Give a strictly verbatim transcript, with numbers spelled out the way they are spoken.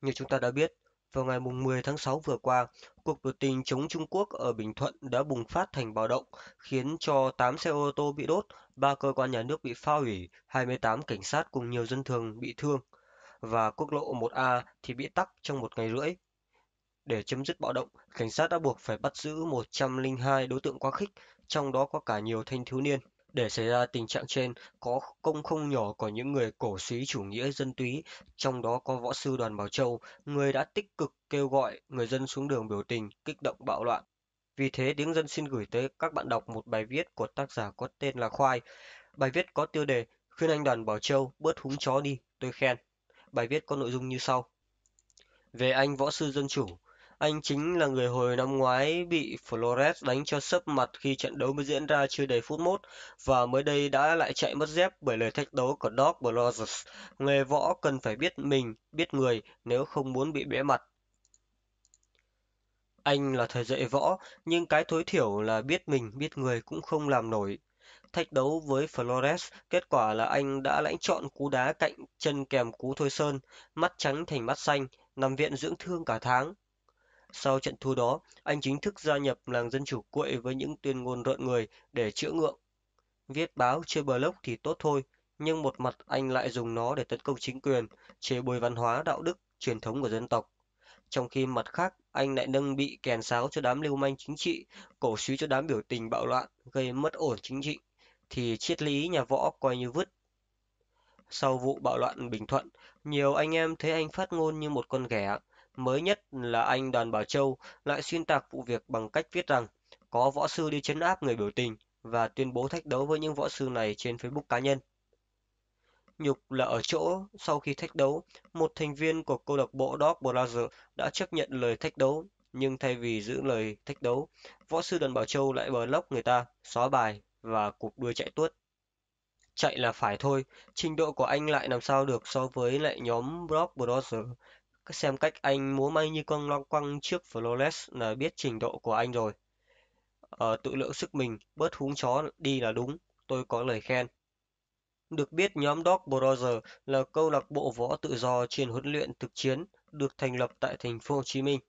Như chúng ta đã biết, vào ngày mười tháng sáu vừa qua, cuộc biểu tình chống Trung Quốc ở Bình Thuận đã bùng phát thành bạo động, khiến cho tám xe ô tô bị đốt, ba cơ quan nhà nước bị phá hủy, hai mươi tám cảnh sát cùng nhiều dân thường bị thương, và quốc lộ một A thì bị tắc trong một ngày rưỡi. Để chấm dứt bạo động, cảnh sát đã buộc phải bắt giữ một trăm lẻ hai đối tượng quá khích, trong đó có cả nhiều thanh thiếu niên. Để xảy ra tình trạng trên, có công không nhỏ của những người cổ súy chủ nghĩa dân túy, trong đó có võ sư Đoàn Bảo Châu, người đã tích cực kêu gọi người dân xuống đường biểu tình, kích động bạo loạn. Vì thế, Tiếng Dân xin gửi tới các bạn đọc một bài viết của tác giả có tên là Khoai. Bài viết có tiêu đề "Khuyên anh Đoàn Bảo Châu bớt húng chó đi, tôi khen". Bài viết có nội dung như sau. Về anh võ sư dân chủ, anh chính là người hồi năm ngoái bị Flores đánh cho sấp mặt khi trận đấu mới diễn ra chưa đầy phút mốt, và mới đây đã lại chạy mất dép bởi lời thách đấu của Dog Browser. Nghề võ cần phải biết mình, biết người nếu không muốn bị bẽ mặt. Anh là thầy dạy võ, nhưng cái tối thiểu là biết mình, biết người cũng không làm nổi. Thách đấu với Flores, kết quả là anh đã lãnh chọn cú đá cạnh chân kèm cú thôi sơn, mắt trắng thành mắt xanh, nằm viện dưỡng thương cả tháng. Sau trận thua đó, anh chính thức gia nhập làng dân chủ cuội với những tuyên ngôn rợn người để chữa ngượng. Viết báo, chơi blog thì tốt thôi, nhưng một mặt anh lại dùng nó để tấn công chính quyền, chê bôi văn hóa, đạo đức, truyền thống của dân tộc. Trong khi mặt khác, anh lại nâng bị kèn sáo cho đám lưu manh chính trị, cổ súy cho đám biểu tình bạo loạn, gây mất ổn chính trị, thì triết lý nhà võ coi như vứt. Sau vụ bạo loạn Bình Thuận, nhiều anh em thấy anh phát ngôn như một con ghẻ. Mới nhất là anh Đoàn Bảo Châu lại xuyên tạc vụ việc bằng cách viết rằng có võ sư đi trấn áp người biểu tình và tuyên bố thách đấu với những võ sư này trên Facebook cá nhân. Nhục là ở chỗ, sau khi thách đấu, một thành viên của câu lạc bộ Dog Browser đã chấp nhận lời thách đấu, nhưng thay vì giữ lời thách đấu, võ sư Đoàn Bảo Châu lại block người ta, xóa bài và cuộc đua chạy tuốt. Chạy là phải thôi, trình độ của anh lại làm sao được so với lại nhóm Dog Browser. Xem cách anh múa may như con long quăng trước Flores là biết trình độ của anh rồi. Ờ, tự lượng sức mình, bớt húng chó đi là đúng, tôi có lời khen. Được biết, nhóm Dog Browser là câu lạc bộ võ tự do chuyên huấn luyện thực chiến, được thành lập tại thành phố Hồ Chí Minh.